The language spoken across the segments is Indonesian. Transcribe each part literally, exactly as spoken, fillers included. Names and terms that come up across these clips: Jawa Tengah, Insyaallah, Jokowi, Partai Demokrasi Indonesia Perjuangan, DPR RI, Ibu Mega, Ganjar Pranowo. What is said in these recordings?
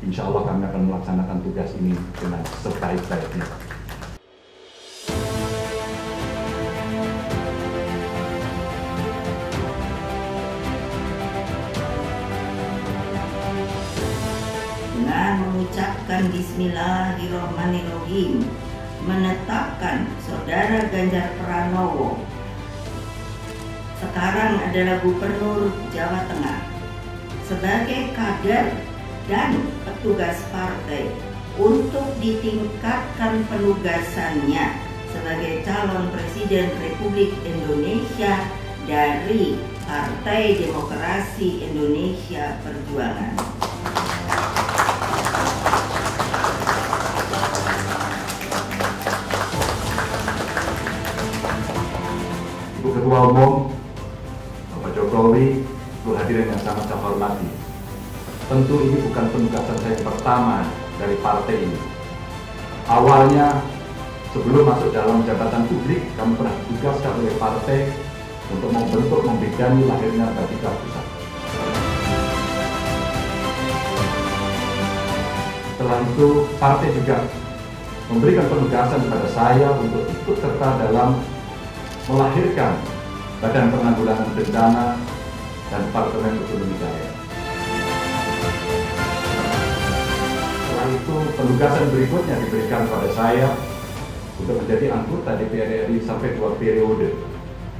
Insya Allah kami akan melaksanakan tugas ini dengan sebaik-baiknya. Mengucapkan Bismillahirrahmanirrahim, menetapkan Saudara Ganjar Pranowo sekarang adalah Gubernur Jawa Tengah sebagai kader dan petugas partai untuk ditingkatkan penugasannya sebagai calon Presiden Republik Indonesia dari Partai Demokrasi Indonesia Perjuangan. Ketua Umum, Bapak Jokowi, Bu hadirin yang sangat saya hormati. Tentu ini bukan penugasan saya pertama dari partai ini. Awalnya, sebelum masuk dalam jabatan publik, kami pernah ditugaskan oleh partai untuk membentuk, membidani lahirnya Batika Pusat. Setelah itu, partai juga memberikan penugasan kepada saya untuk ikut serta dalam melahirkan Badan Penanggulangan Bencana dan Departemen Ekonomi Daerah. Setelah itu, penugasan berikutnya diberikan pada saya untuk menjadi anggota D P R R I sampai dua periode.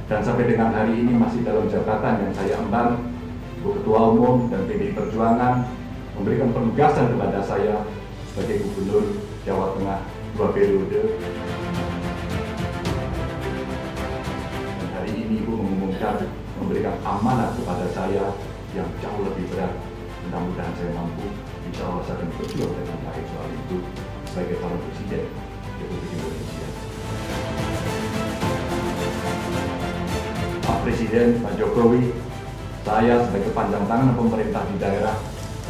Dan sampai dengan hari ini masih dalam jabatan yang saya emban. Bu Ketua Umum dan P D I Perjuangan memberikan penugasan kepada saya sebagai Gubernur Jawa Tengah dua periode. Ibu mengumumkan memberikan amanat kepada saya yang jauh lebih berat. Mudah-mudahan saya mampu. Insya Allah saya akan berjuang dengan baik soal itu sebagai calon presiden Republik Indonesia. Pak Presiden, Pak Jokowi, saya sebagai panjang tangan pemerintah di daerah,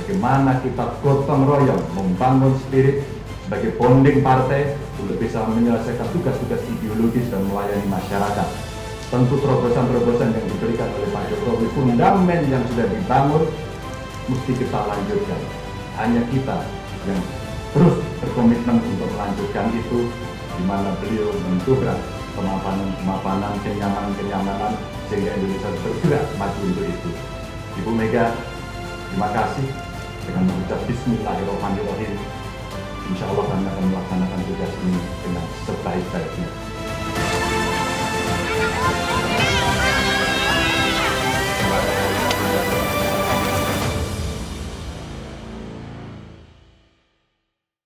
bagaimana kita gotong royong membangun spirit sebagai bonding partai untuk bisa menyelesaikan tugas-tugas ideologis dan melayani masyarakat. Tentu terobosan-terobosan yang diberikan oleh Pak Jokowi, fundament yang sudah dibangun mesti kita lanjutkan. Hanya kita yang terus berkomitmen untuk melanjutkan itu, di mana beliau mendobrak kemapanan-kemapanan, kenyamanan-kenyamanan, sehingga Indonesia bergerak maju untuk itu. Ibu Mega, terima kasih dengan mengucap Bismillahirrahmanirrahim. Insya Allah kami akan melaksanakan tugas ini dengan sebaik-baiknya.